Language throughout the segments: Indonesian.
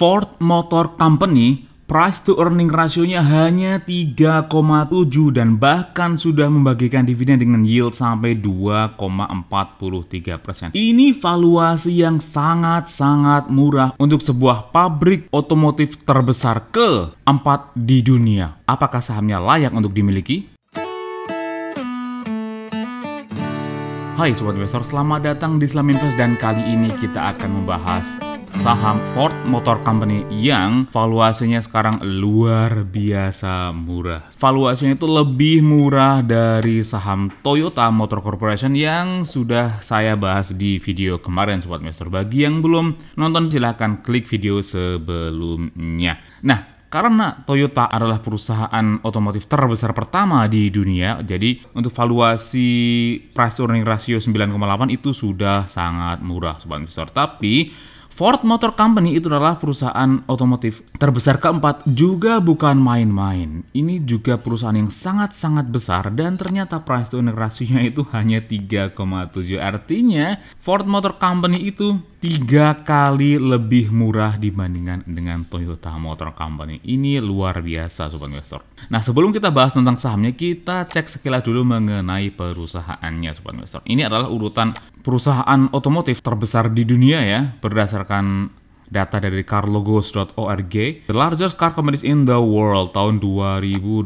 Ford Motor Company price to earning rasionya hanya 3,7 dan bahkan sudah membagikan dividen dengan yield sampai 2,43%. Ini valuasi yang sangat-sangat murah untuk sebuah pabrik otomotif terbesar keempat di dunia. Apakah sahamnya layak untuk dimiliki? Hai Sobat Investor, selamat datang di Islam Invest dan kali ini kita akan membahas saham Ford Motor Company yang valuasinya sekarang luar biasa murah. Valuasinya itu lebih murah dari saham Toyota Motor Corporation yang sudah saya bahas di video kemarin Sobat Investor. Bagi yang belum nonton silahkan klik video sebelumnya. Nah, karena Toyota adalah perusahaan otomotif terbesar pertama di dunia, jadi untuk valuasi price to earning ratio 9,8 itu sudah sangat murah Sobat Investor. Tapi Ford Motor Company itu adalah perusahaan otomotif terbesar keempat, juga bukan main-main. Ini juga perusahaan yang sangat-sangat besar dan ternyata price to earning ratio-nya itu hanya 3,7. Artinya Ford Motor Company itu 3 kali lebih murah dibandingkan dengan Toyota Motor Company. Ini luar biasa Sobat Investor. Nah, sebelum kita bahas tentang sahamnya, kita cek sekilas dulu mengenai perusahaannya Sobat Investor. Ini adalah urutan perusahaan otomotif terbesar di dunia ya, berdasarkan data dari carlogos.org. The largest car companies in the world tahun 2021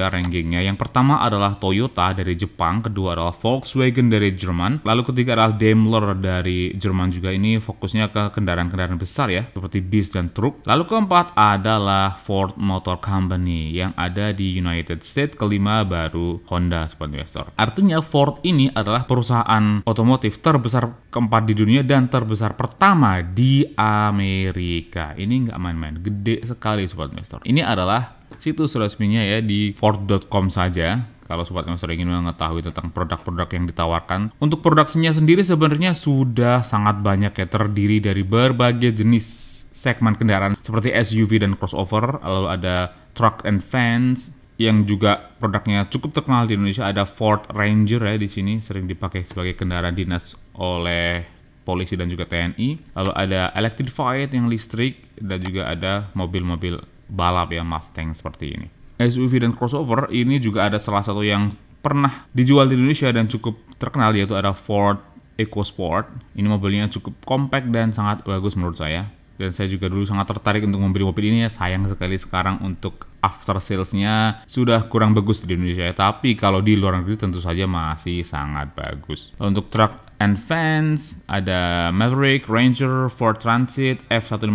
ya rankingnya. Yang pertama adalah Toyota dari Jepang, kedua adalah Volkswagen dari Jerman, lalu ketiga adalah Daimler dari Jerman juga. Ini fokusnya ke kendaraan-kendaraan besar ya, seperti bis dan truk. Lalu keempat adalah Ford Motor Company yang ada di United States, kelima baru Honda Sobat Investor. Artinya Ford ini adalah perusahaan otomotif terbesar keempat di dunia dan terbesar pertama di Amerika. Ini nggak main-main, gede sekali Sobat Investor. Ini adalah situs resminya ya, di ford.com saja. Kalau Sobat Investor ingin mengetahui tentang produk-produk yang ditawarkan, untuk produksinya sendiri sebenarnya sudah sangat banyak ya, terdiri dari berbagai jenis segmen kendaraan seperti SUV dan crossover, lalu ada truck and vans yang juga produknya cukup terkenal di Indonesia. Ada Ford Ranger ya di sini, sering dipakai sebagai kendaraan dinas oleh polisi dan juga TNI. Lalu ada electrified yang listrik dan juga ada mobil-mobil balap ya, Mustang seperti ini. SUV dan crossover ini juga ada salah satu yang pernah dijual di Indonesia dan cukup terkenal, yaitu ada Ford EcoSport. Ini mobilnya cukup compact dan sangat bagus menurut saya. Dan saya juga dulu sangat tertarik untuk membeli mobil ini ya. Sayang sekali sekarang untuk after sales-nya sudah kurang bagus di Indonesia ya. Tapi kalau di luar negeri tentu saja masih sangat bagus. Untuk truck and vans ada Maverick, Ranger, Ford Transit, F150,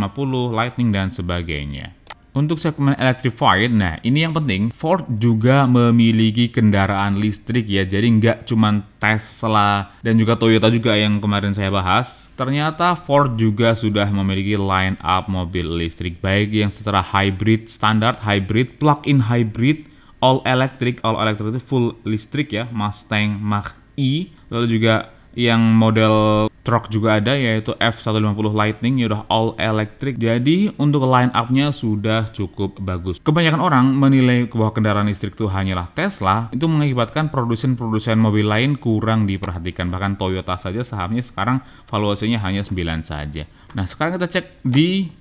Lightning dan sebagainya. Untuk segmen electrified, nah ini yang penting, Ford juga memiliki kendaraan listrik ya. Jadi nggak cuma Tesla dan juga Toyota juga yang kemarin saya bahas. Ternyata Ford juga sudah memiliki line up mobil listrik, baik yang secara hybrid, standard hybrid, plug-in hybrid, all electric itu full listrik ya, Mustang Mach-E, lalu juga yang model truk juga ada, yaitu F150 Lightning, ya udah all electric. Jadi untuk line up-nya sudah cukup bagus. Kebanyakan orang menilai bahwa kendaraan listrik itu hanyalah Tesla, itu mengakibatkan produsen-produsen mobil lain kurang diperhatikan. Bahkan Toyota saja sahamnya sekarang valuasinya hanya 9 saja. Nah, sekarang kita cek di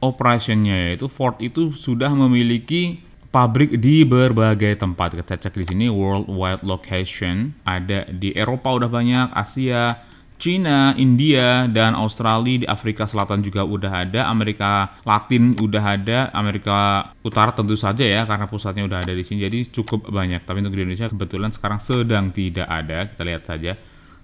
operationnya, yaitu Ford itu sudah memiliki pabrik di berbagai tempat. Kita cek di sini worldwide location, ada di Eropa udah banyak, Asia, China, India dan Australia. Di Afrika Selatan juga udah ada, Amerika Latin udah ada, Amerika Utara tentu saja ya karena pusatnya udah ada di sini. Jadi cukup banyak. Tapi untuk Indonesia kebetulan sekarang sedang tidak ada. Kita lihat saja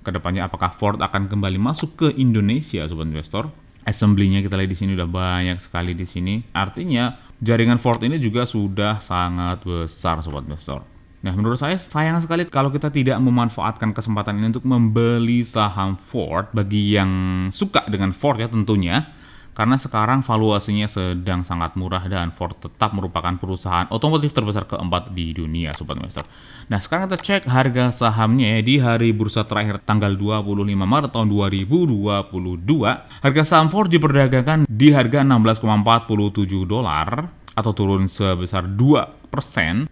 kedepannya apakah Ford akan kembali masuk ke Indonesia Sobat Investor. Assembly-nya kita lihat di sini udah banyak sekali di sini. Artinya jaringan Ford ini juga sudah sangat besar Sobat Investor. Nah, menurut saya sayang sekali kalau kita tidak memanfaatkan kesempatan ini untuk membeli saham Ford bagi yang suka dengan Ford ya tentunya. Karena sekarang valuasinya sedang sangat murah dan Ford tetap merupakan perusahaan otomotif terbesar keempat di dunia Sobat Investor. Nah, sekarang kita cek harga sahamnya ya. Di hari bursa terakhir tanggal 25 Maret tahun 2022. Harga saham Ford diperdagangkan di harga $16,47 atau turun sebesar 2%.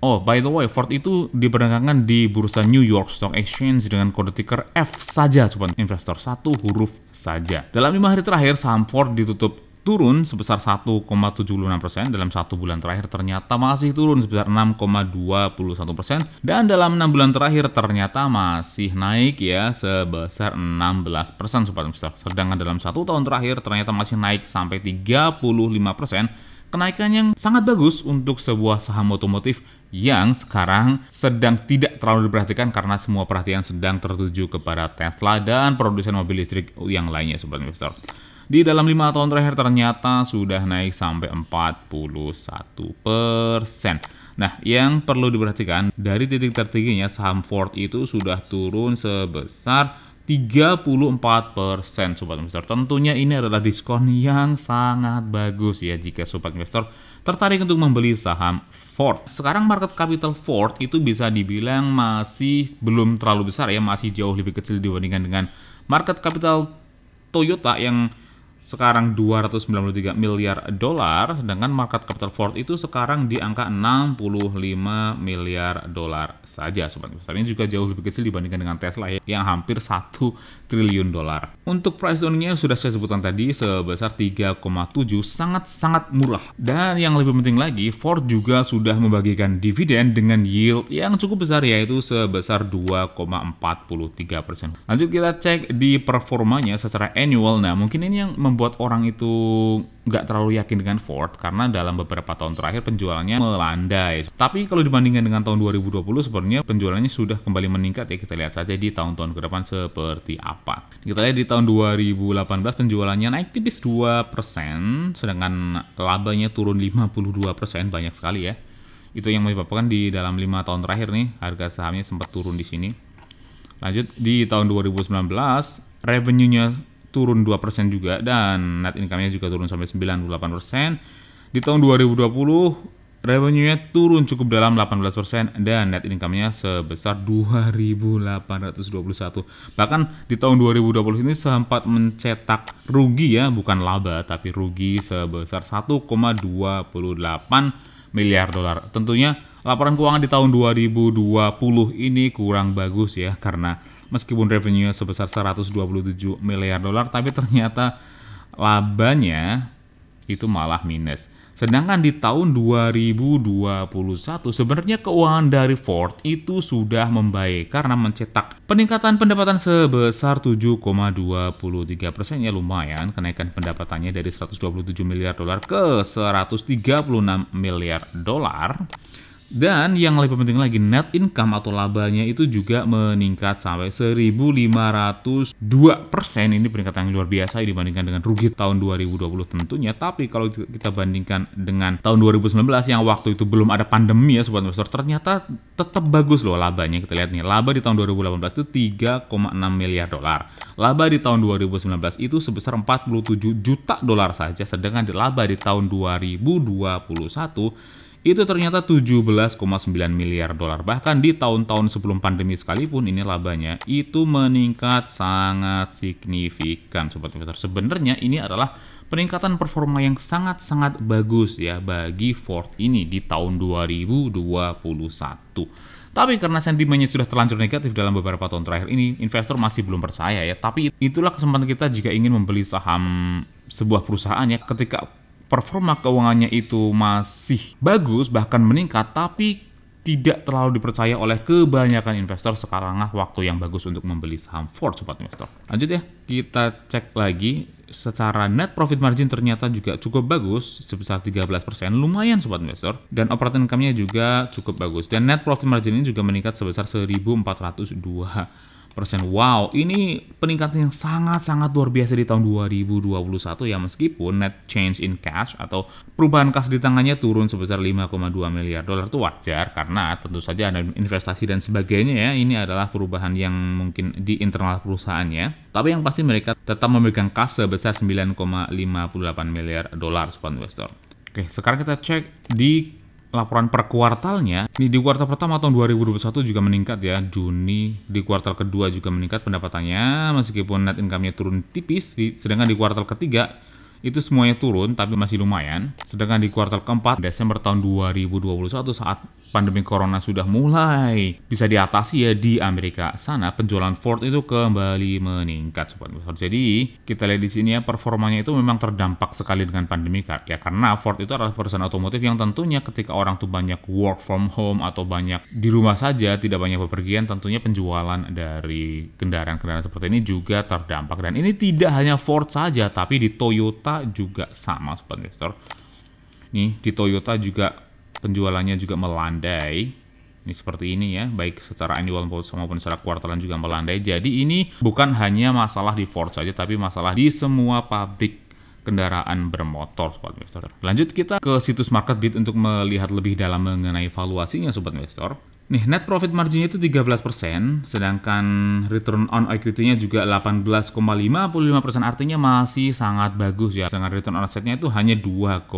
Oh, by the way, Ford itu diperdagangkan di bursa New York Stock Exchange dengan kode ticker F saja Sobat Investor, satu huruf saja. Dalam 5 hari terakhir, saham Ford ditutup turun sebesar 1,76% dalam 1 bulan terakhir, ternyata masih turun sebesar 6,21% dan dalam 6 bulan terakhir ternyata masih naik ya sebesar 16% sobat investor. Sedangkan dalam 1 tahun terakhir ternyata masih naik sampai 35%. Kenaikan yang sangat bagus untuk sebuah saham otomotif yang sekarang sedang tidak terlalu diperhatikan karena semua perhatian sedang tertuju kepada Tesla dan produsen mobil listrik yang lainnya sobat investor. Di dalam 5 tahun terakhir ternyata sudah naik sampai 41%. Nah, yang perlu diperhatikan dari titik tertingginya saham Ford itu sudah turun sebesar 34% sobat investor. Tentunya ini adalah diskon yang sangat bagus ya jika sobat investor tertarik untuk membeli saham Ford. Sekarang market capital Ford itu bisa dibilang masih belum terlalu besar ya, masih jauh lebih kecil dibandingkan dengan market capital Toyota yang sekarang 293 miliar dolar, sedangkan market capital Ford itu sekarang di angka 65 miliar dolar saja sobat investor. Ini juga jauh lebih kecil dibandingkan dengan Tesla ya, yang hampir 1 triliun dolar. Untuk price earningnya sudah saya sebutkan tadi sebesar 3,7, sangat-sangat murah. Dan yang lebih penting lagi, Ford juga sudah membagikan dividen dengan yield yang cukup besar yaitu sebesar 2,43%. Lanjut kita cek di performanya secara annual. Nah, mungkin ini yang membuat orang itu nggak terlalu yakin dengan Ford karena dalam beberapa tahun terakhir penjualannya melandai. Tapi kalau dibandingkan dengan tahun 2020 sebenarnya penjualannya sudah kembali meningkat ya, kita lihat saja di tahun-tahun ke depan seperti apa. Kita lihat di tahun 2018 penjualannya naik tipis 2%, sedangkan labanya turun 52%, banyak sekali ya. Itu yang menyebabkan di dalam 5 tahun terakhir nih harga sahamnya sempat turun di sini. Lanjut di tahun 2019 revenue-nya turun 2% juga dan net income-nya juga turun sampai 98%. Di tahun 2020 revenue-nya turun cukup dalam 18% dan net income-nya sebesar 2.821. Bahkan di tahun 2020 ini sempat mencetak rugi ya, bukan laba tapi rugi sebesar 1,28 miliar dolar. Tentunya laporan keuangan di tahun 2020 ini kurang bagus ya, karena meskipun revenue sebesar 127 miliar dolar, tapi ternyata labanya itu malah minus. Sedangkan di tahun 2021 sebenarnya keuangan dari Ford itu sudah membaik karena mencetak peningkatan pendapatan sebesar 7,23%, ya lumayan kenaikan pendapatannya dari 127 miliar dolar ke 136 miliar dolar. Dan yang lebih penting lagi, net income atau labanya itu juga meningkat sampai 1.502%. Ini peningkatan yang luar biasa dibandingkan dengan rugi tahun 2020 tentunya. Tapi kalau kita bandingkan dengan tahun 2019 yang waktu itu belum ada pandemi ya sobat investor, ternyata tetap bagus loh labanya. Kita lihat nih, laba di tahun 2018 itu 3,6 miliar dolar. Laba di tahun 2019 itu sebesar 47 juta dolar saja, sedangkan di laba di tahun 2021 itu ternyata 17,9 miliar dolar. Bahkan di tahun-tahun sebelum pandemi sekalipun ini labanya itu meningkat sangat signifikan sobat investor. Sebenarnya ini adalah peningkatan performa yang sangat-sangat bagus ya bagi Ford ini di tahun 2021. Tapi karena sentimennya sudah terlanjur negatif dalam beberapa tahun terakhir ini, investor masih belum percaya ya. Tapi itulah kesempatan kita jika ingin membeli saham sebuah perusahaan ya, ketika performa keuangannya itu masih bagus bahkan meningkat tapi tidak terlalu dipercaya oleh kebanyakan investor. Sekarang waktu yang bagus untuk membeli saham Ford sobat investor. Lanjut ya, kita cek lagi secara net profit margin ternyata juga cukup bagus sebesar 13%, lumayan sobat investor, dan operating income-nya juga cukup bagus dan net profit margin ini juga meningkat sebesar 1.402%. Wow, ini peningkatan yang sangat-sangat luar biasa di tahun 2021 ya, meskipun net change in cash atau perubahan kas di tangannya turun sebesar 5,2 miliar dolar. Itu wajar karena tentu saja ada investasi dan sebagainya ya, ini adalah perubahan yang mungkin di internal perusahaannya. Tapi yang pasti mereka tetap memegang kas sebesar 9,58 miliar dolar sobat investor. Oke, sekarang kita cek di laporan per kuartalnya. Ini di kuartal pertama tahun 2021 juga meningkat ya, Juni. Di kuartal kedua juga meningkat pendapatannya meskipun net income-nya turun tipis. Sedangkan di kuartal ketiga itu semuanya turun tapi masih lumayan. Sedangkan di kuartal keempat Desember tahun 2021 saat pandemi corona sudah mulai bisa diatasi ya di Amerika sana, penjualan Ford itu kembali meningkat sobat investor. Jadi kita lihat di sini ya performanya itu memang terdampak sekali dengan pandemi ya, karena Ford itu adalah perusahaan otomotif yang tentunya ketika orang tuh banyak work from home atau banyak di rumah saja, tidak banyak bepergian, tentunya penjualan dari kendaraan-kendaraan seperti ini juga terdampak. Dan ini tidak hanya Ford saja tapi di Toyota juga sama sobat investor. Nih di Toyota juga penjualannya juga melandai, ini seperti ini ya, baik secara annual maupun secara kuartalan juga melandai. Jadi ini bukan hanya masalah di Ford saja, tapi masalah di semua pabrik kendaraan bermotor sobat investor. Lanjut kita ke situs MarketBeat untuk melihat lebih dalam mengenai valuasinya sobat investor. Nih net profit marginnya itu 13%, sedangkan return on equity-nya juga 18,55%, artinya masih sangat bagus ya. Sedangkan return on asset-nya itu hanya 2,8.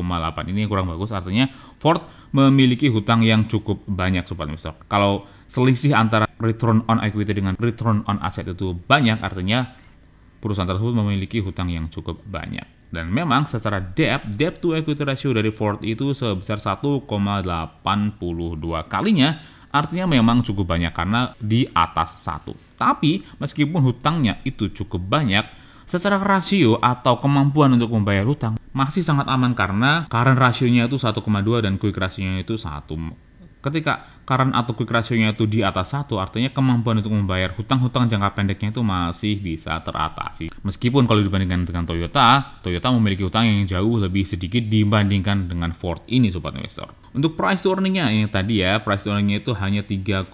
Ini kurang bagus, artinya Ford memiliki hutang yang cukup banyak sobat investor. Kalau selisih antara return on equity dengan return on asset itu banyak, artinya perusahaan tersebut memiliki hutang yang cukup banyak. Dan memang secara debt to equity ratio dari Ford itu sebesar 1,82 kalinya, artinya memang cukup banyak karena di atas 1. Tapi meskipun hutangnya itu cukup banyak, secara rasio atau kemampuan untuk membayar hutang masih sangat aman karena current ratio-nya itu 1,2 dan quick ratio-nya itu 1. Ketika current atau quick ratio-nya itu di atas 1, artinya kemampuan untuk membayar hutang-hutang jangka pendeknya itu masih bisa teratasi. Meskipun kalau dibandingkan dengan Toyota memiliki hutang yang jauh lebih sedikit dibandingkan dengan Ford ini sobat investor. Untuk price to earning-nya ini tadi ya, price to earning-nya itu hanya 3,72%.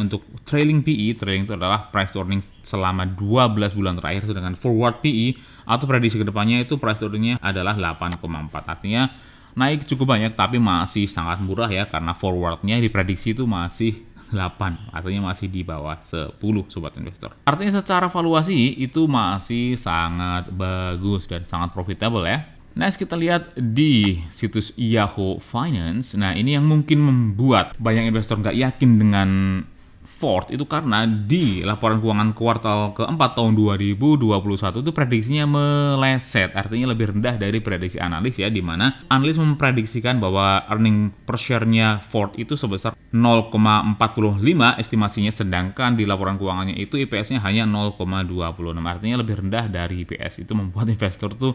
Untuk trailing PE, trailing itu adalah price to earning selama 12 bulan terakhir, sedangkan forward PE atau prediksi kedepannya itu price to earning-nya adalah 8,4. Artinya naik cukup banyak tapi masih sangat murah ya, karena forwardnya diprediksi itu masih 8, artinya masih di bawah 10 sobat investor. Artinya secara valuasi itu masih sangat bagus dan sangat profitable ya. Next kita lihat di situs Yahoo Finance. Nah ini yang mungkin membuat banyak investor nggak yakin dengan Ford itu karena di laporan keuangan kuartal keempat tahun 2021 itu prediksinya meleset, artinya lebih rendah dari prediksi analis ya, di mana analis memprediksikan bahwa earning per share-nya Ford itu sebesar 0,45 estimasinya, sedangkan di laporan keuangannya itu IPS-nya hanya 0,26, artinya lebih rendah dari IPS. Itu membuat investor tuh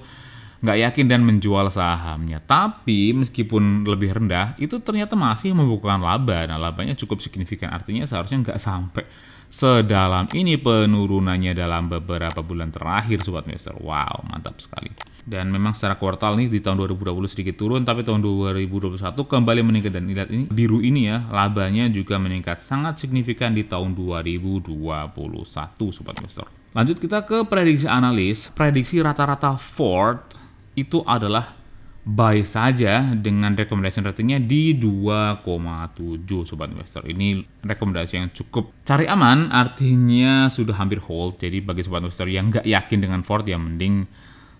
nggak yakin dan menjual sahamnya. Tapi meskipun lebih rendah, itu ternyata masih membukukan laba. Nah, labanya cukup signifikan, artinya seharusnya nggak sampai sedalam ini penurunannya dalam beberapa bulan terakhir sobat investor. Wow, mantap sekali. Dan memang secara kuartal nih di tahun 2020 sedikit turun, tapi tahun 2021 kembali meningkat. Dan lihat ini biru ini ya, labanya juga meningkat sangat signifikan di tahun 2021 sobat investor. Lanjut kita ke prediksi analis. Prediksi rata-rata Ford itu adalah buy saja dengan recommendation ratingnya di 2,7 sobat investor. Ini rekomendasi yang cukup cari aman, artinya sudah hampir hold. Jadi bagi sobat investor yang nggak yakin dengan Ford ya mending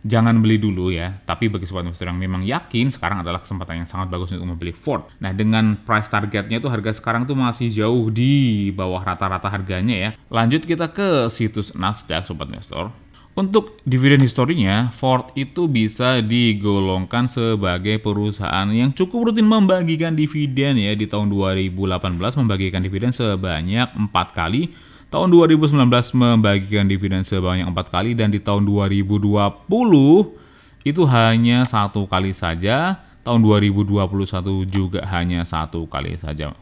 jangan beli dulu ya. Tapi bagi sobat investor yang memang yakin, sekarang adalah kesempatan yang sangat bagus untuk membeli Ford. Nah dengan price targetnya itu harga sekarang tuh masih jauh di bawah rata-rata harganya ya. Lanjut kita ke situs Nasdaq sobat investor. Untuk dividen historinya, Ford itu bisa digolongkan sebagai perusahaan yang cukup rutin membagikan dividen ya. Di tahun 2018 membagikan dividen sebanyak 4 kali, tahun 2019 membagikan dividen sebanyak 4 kali, dan di tahun 2020 itu hanya 1 kali saja, tahun 2021 juga hanya 1 kali saja.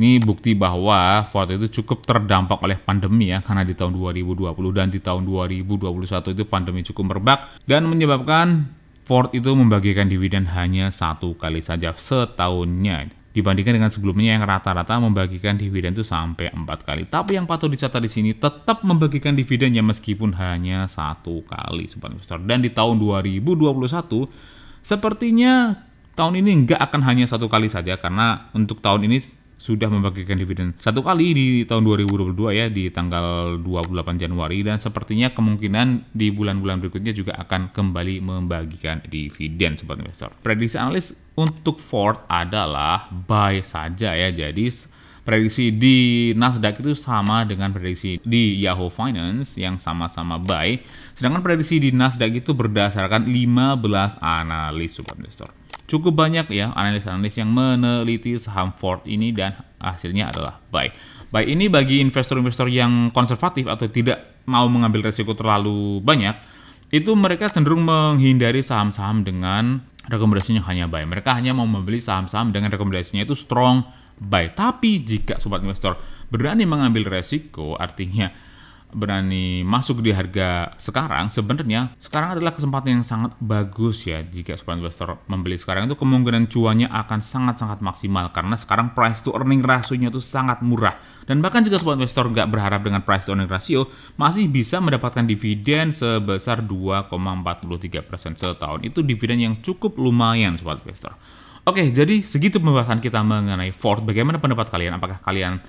Ini bukti bahwa Ford itu cukup terdampak oleh pandemi ya, karena di tahun 2020 dan di tahun 2021 itu pandemi cukup merebak dan menyebabkan Ford itu membagikan dividen hanya 1 kali saja setahunnya, dibandingkan dengan sebelumnya yang rata-rata membagikan dividen itu sampai 4 kali. Tapi yang patut dicatat di sini tetap membagikan dividennya meskipun hanya 1 kali sobat investor. Dan di tahun 2021 sepertinya tahun ini nggak akan hanya 1 kali saja, karena untuk tahun ini sudah membagikan dividen 1 kali di tahun 2022 ya, di tanggal 28 Januari, dan sepertinya kemungkinan di bulan-bulan berikutnya juga akan kembali membagikan dividen sobat investor. Prediksi analis untuk Ford adalah buy saja ya, jadi prediksi di Nasdaq itu sama dengan prediksi di Yahoo Finance yang sama-sama buy. Sedangkan prediksi di Nasdaq itu berdasarkan 15 analis sobat investor. Cukup banyak ya analis-analis yang meneliti saham Ford ini dan hasilnya adalah buy. Buy ini bagi investor-investor yang konservatif atau tidak mau mengambil resiko terlalu banyak, itu mereka cenderung menghindari saham-saham dengan rekomendasinya hanya buy. Mereka hanya mau membeli saham-saham dengan rekomendasinya itu strong buy. Tapi jika sobat investor berani mengambil resiko, artinya berani masuk di harga sekarang, sebenarnya sekarang adalah kesempatan yang sangat bagus ya. Jika sobat investor membeli sekarang itu kemungkinan cuannya akan sangat-sangat maksimal karena sekarang price to earning ratio-nya itu sangat murah. Dan bahkan jika sobat investor nggak berharap dengan price to earning ratio, masih bisa mendapatkan dividen sebesar 2,43% setahun. Itu dividen yang cukup lumayan sobat investor. Oke, jadi segitu pembahasan kita mengenai Ford. Bagaimana pendapat kalian? Apakah kalian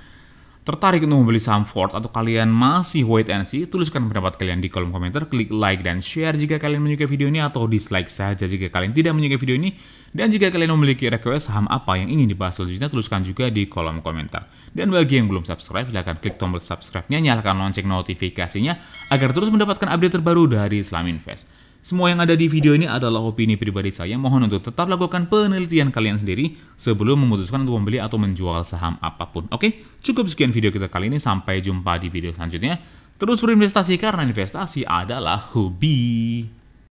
tertarik untuk membeli saham Ford atau kalian masih wait and see? Tuliskan pendapat kalian di kolom komentar, klik like dan share jika kalian menyukai video ini atau dislike saja jika kalian tidak menyukai video ini. Dan jika kalian memiliki request saham apa yang ingin dibahas selanjutnya, tuliskan juga di kolom komentar. Dan bagi yang belum subscribe, silahkan klik tombol subscribe-nya, nyalakan lonceng notifikasinya agar terus mendapatkan update terbaru dari Islam Invest. Semua yang ada di video ini adalah opini pribadi saya. Mohon untuk tetap lakukan penelitian kalian sendiri sebelum memutuskan untuk membeli atau menjual saham apapun. Oke, cukup sekian video kita kali ini. Sampai jumpa di video selanjutnya. Terus berinvestasi karena investasi adalah hobi.